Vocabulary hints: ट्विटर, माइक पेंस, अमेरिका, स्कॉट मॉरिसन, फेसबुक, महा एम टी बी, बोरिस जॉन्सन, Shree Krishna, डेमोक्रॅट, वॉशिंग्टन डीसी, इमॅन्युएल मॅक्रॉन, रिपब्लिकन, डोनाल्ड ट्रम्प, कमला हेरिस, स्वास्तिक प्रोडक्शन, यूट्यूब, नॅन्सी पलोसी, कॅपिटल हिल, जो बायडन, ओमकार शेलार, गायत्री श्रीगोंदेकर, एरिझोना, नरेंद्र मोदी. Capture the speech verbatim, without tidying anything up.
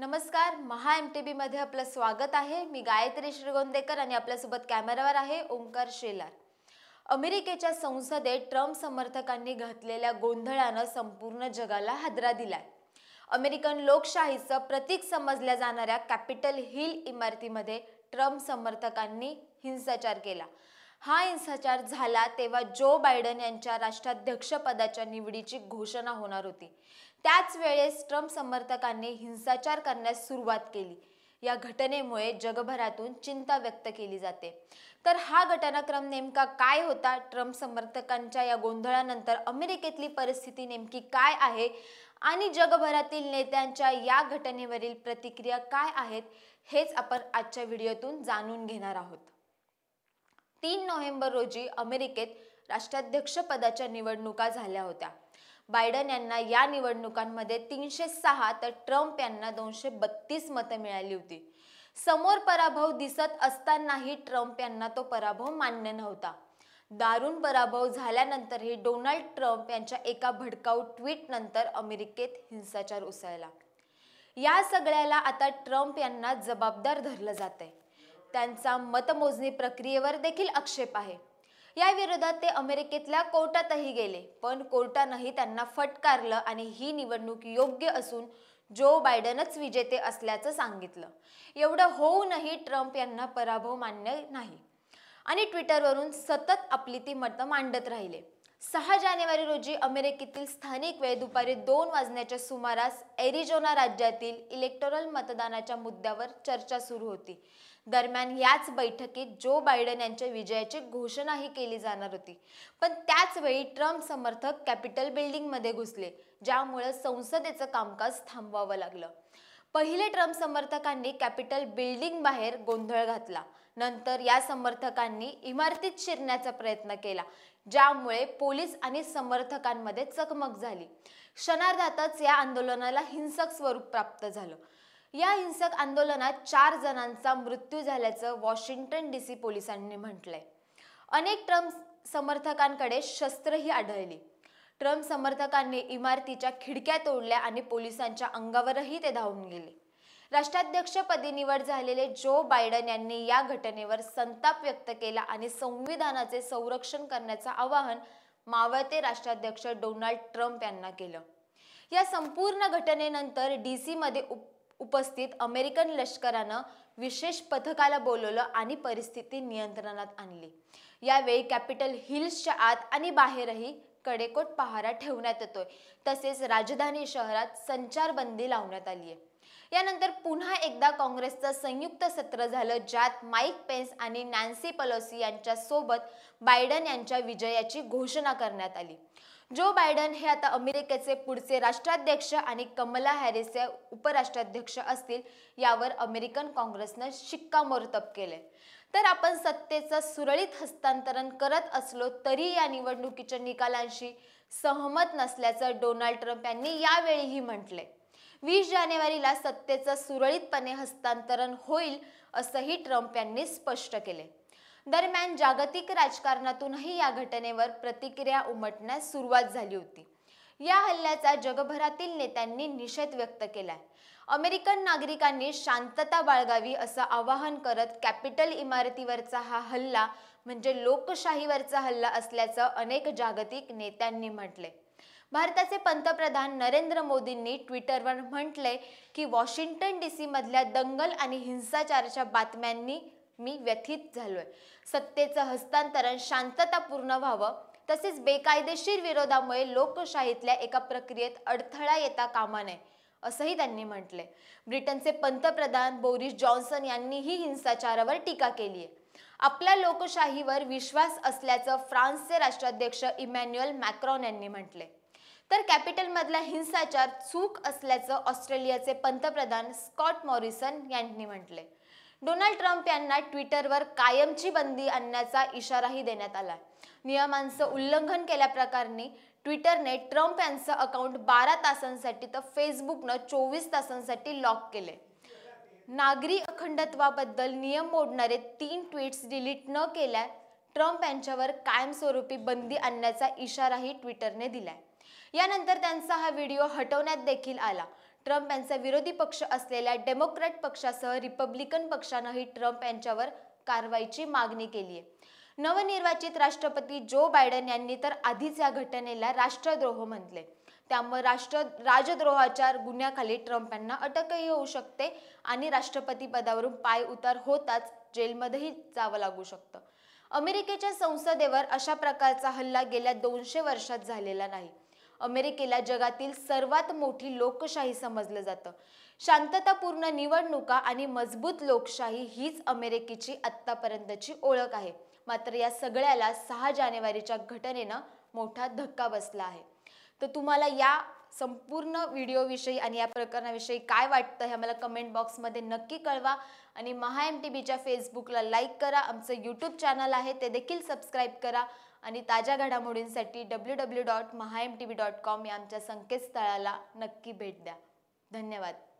नमस्कार, महा एम टी बी मध्ये आपलं स्वागत आहे। मी गायत्री श्रीगोंदेकर आणि आपल्यासोबत कॅमेरावर आहे ओमकार शेलार। अमेरिकेच्या संसदेत ट्रम्प समर्थकांनी घातलेल्या गोंधळानं संपूर्ण जगाला हादरा दिलाय। अमेरिकन लोकशाहीचं प्रतीक समजल्या जाणाऱ्या कॅपिटल हिल इमारतीमध्ये ट्रम्प समर्थकांनी हिंसाचार केला। हा हिंसाचार झाला तेव्हा जो बायडन यांच्या राष्ट्राध्यक्षपदाच्या निवडीची घोषणा होणार होती। त्याच वेळेस ट्रम्प समर्थकांनी हिंसाचार करण्यास सुरुवात केली। या घटनेमुळे जगभरातून चिंता व्यक्त केली जाते। तर हा घटनाक्रम नेमका काय होता, ट्रम्प समर्थकांच्या या गोंधळानंतर अमेरिकेतली परिस्थिती नेमकी काय आहे आणि जगभरातील नेत्यांच्या या घटनेवरील प्रतिक्रिया काय आहेत, हेच आपण आजच्या व्हिडिओतून जाणून घेणार आहोत। तीन नोव्हेंबर रोजी अमेरिकेत राष्ट्राध्यक्ष पदाच्या निवडणुका झाल्या होत्या। बायडन यांना या निवडणुकांमध्ये तीनशे सहा तर ट्रम्प यांना दोनशे बत्तीस मतं मिळाली होती। समोर पराभव दिसत असतानाही ट्रम्प यांना तो पराभव मान्य नव्हता। दारुण पराभव झाल्यानंतरही डोनाल्ड ट्रम्प यांच्या एका भडकाऊ ट्विटनंतर अमेरिकेत हिंसाचार उसळला। या सगळ्याला आता ट्रम्प यांना जबाबदार धरलं जातंय। त्यांचा मतमोजणी प्रक्रियेवर देखील आक्षेप आहे। या विरोधात ते अमेरिकेतल्या कोर्टातही गेले, पण कोर्टानेही त्यांना फटकारलं आणि ही निवडणूक योग्य असून जो बायडनच विजेते असल्याचं सांगितलं। एवढं होऊनही ट्रम्प यांना पराभव मान्य नाही आणि ट्विटरवरून सतत आपली ती मतं मांडत राहिले। सहा जानेवारी रोजी अमेरिकेतील स्थानिक वेळ दुपारी दोन वाजण्याच्या सुमारास एरिझोना राज्यातील इलेक्टोरल मतदानाच्या मुद्द्यावर चर्चा सुरू होती। दरम्यान याच बैठकीत जो बायडन यांच्या विजयाची घोषणाही केली जाणार होती, पण त्याचवेळी ट्रम्प समर्थक कॅपिटल बिल्डिंगमध्ये घुसले, ज्यामुळे संसदेचं कामकाज थांबवावं लागलं। पहिले ट्रम्प समर्थकांनी कॅपिटल बिल्डिंग बाहेर गोंधळ घातला, नंतर या समर्थकांनी इमारतीत शिरण्याचा प्रयत्न केला, ज्यामुळे पोलीस आणि समर्थकांमध्ये चकमक झाली। क्षणार्धातच या आंदोलनाला हिंसक स्वरूप प्राप्त झालं। या हिंसक आंदोलनात चार जणांचा मृत्यू झाल्याचं वॉशिंग्टन डीसी पोलिसांनी म्हटलंय। अनेक ट्रम्प समर्थकांकडे शस्त्रही आढळली। ट्रम्प समर्थकांनी इमारतीच्या खिडक्या तोडल्या आणि पोलिसांच्या अंगावरही ते धावून गेले। राष्ट्राध्यक्षपदी निवड झालेले जो बायडन यांनी या घटनेवर संताप व्यक्त केला आणि संविधानाचे संरक्षण करण्याचं आवाहन मावळते राष्ट्राध्यक्ष डोनाल्ड ट्रम्प यांना केलं। या संपूर्ण घटनेनंतर डीसी मध्ये उपस्थित अमेरिकन लष्करानं विशेष पथकाला बोलवलं आणि परिस्थिती नियंत्रणात आणली। यावेळी कॅपिटल हिल्सच्या आत आणि बाहेरही कडेकोट पहारा ठेवण्यात येतोय, तसेच राजधानी शहरात संचारबंदी लावण्यात आली आहे। यानंतर पुन्हा एकदा काँग्रेसचं संयुक्त सत्र झालं, ज्यात माइक पेंस आणि नॅन्सी पलोसी यांच्या सोबत बायडन यांच्या विजयाची घोषणा करण्यात आली। जो बायडन हे आता अमेरिकेचे पुढचे राष्ट्राध्यक्ष आणि कमला हेरिस या उपराष्ट्राध्यक्ष असतील, यावर अमेरिकन काँग्रेसनं शिक्कामोर्तब केले। तर आपण सत्तेचं सुरळीत हस्तांतरण करत असलो तरी या निवडणुकीच्या निकालांशी सहमत नसल्याचं डोनाल्ड ट्रम्प यांनी यावेळीही म्हटले। वीस जानेवारीला सत्तेचं सुरळीतपणे हस्तांतरण होईल असंही ट्रम्प यांनी स्पष्ट केले। दरम्यान जागतिक राजकारणातूनही या घटनेवर प्रतिक्रिया उमटण्यास सुरुवात झाली होती। या हल्ल्याचा जगभरातील नेत्यांनी निषेध व्यक्त केलाय। अमेरिकन नागरिकांनी शांतता बाळगावी असं आवाहन करत कॅपिटल इमारतीवरचा हा हल्ला म्हणजे लोकशाहीवरचा हल्ला असल्याचं अनेक जागतिक नेत्यांनी म्हटले। भारताचे पंतप्रधान नरेंद्र मोदींनी ट्विटरवर म्हटले की वॉशिंग्टन डीसी मधल्या दंगल आणि हिंसाचाराच्या बातम्यांनी मी व्यथित झालोय। सत्तेचं हस्तांतरण शांततापूर्ण व्हावं, तसेच बेकायदेशीर विरोधामुळे लोकशाहीतल्या एका प्रक्रियेत अडथळा येता कामा नये असंही त्यांनी म्हटले। ब्रिटनचे पंतप्रधान बोरिस जॉन्सन यांनीही हिंसाचारावर टीका केली आहे। आपल्या लोकशाहीवर विश्वास असल्याचं फ्रान्सचे राष्ट्राध्यक्ष इमॅन्युएल मॅक्रॉन यांनी म्हटले। तर कॅपिटलमधला हिंसाचार चूक असल्याचं ऑस्ट्रेलियाचे पंतप्रधान स्कॉट मॉरिसन यांनी म्हटले। डोनाल्ड ट्रम्प यांना ट्विटरवर कायमची बंदी आणण्याचा इशाराही देण्यात आला। नियमांचं उल्लंघन केल्याप्रकरणी ट्विटरने ट्रम्प यांचं अकाउंट बारा तासांसाठी तर फेसबुकनं चोवीस तासांसाठी लॉक केले। नागरी अखंडत्वाबद्दल नियम मोडणारे तीन ट्विट्स डिलीट न केल्या ट्रम्प यांच्यावर कायमस्वरूपी बंदी आणण्याचा इशाराही ट्विटरने दिलाय। यानंतर त्यांचा हा व्हिडिओ हटवण्यात देखील आला। ट्रम्प यांचा विरोधी पक्ष असलेल्या डेमोक्रॅट पक्षासह रिपब्लिकन पक्षानेही ट्रम्प यांच्यावर कारवाईची मागणी केली आहे। नवनिर्वाचित राष्ट्रपती जो बायडन यांनी तर आधीच या घटनेला राष्ट्रद्रोह म्हटले, त्यामुळे राष्ट्र राजद्रोहाच्या गुन्ह्याखाली ट्रम्प यांना अटकही होऊ शकते आणि राष्ट्रपती पदावरून पाय उतार होताच जेलमध्येही जावं लागू शकतं। अमेरिकेच्या संसदेवर अशा प्रकारचा हल्ला गेल्या दोनशे वर्षात झालेला नाही। अमेरिकेला जगातील सर्वात मोठी लोकशाही समजलं जातं। शांततापूर्ण निवडणुका आणि मजबूत लोकशाही हीच अमेरिकेची आतापर्यंतची ओळख आहे। मात्र या सगळ्याला सहा जानेवारीच्या घटनेनं मोठा धक्का बसला आहे। तर तुम्हाला या संपूर्ण व्हिडिओविषयी आणि या प्रकरणाविषयी काय वाटतं हे मला कमेंट बॉक्समध्ये नक्की कळवा आणि महा एम टी बीच्या फेसबुकला लाईक करा। आमचं यूट्यूब चॅनल आहे ते देखील सबस्क्राईब करा आणि ताज्या घडामोडींसाठी W W dot महा एम टी बी dot com या आमच्या संकेतस्थळाला नक्की भेट द्या। धन्यवाद।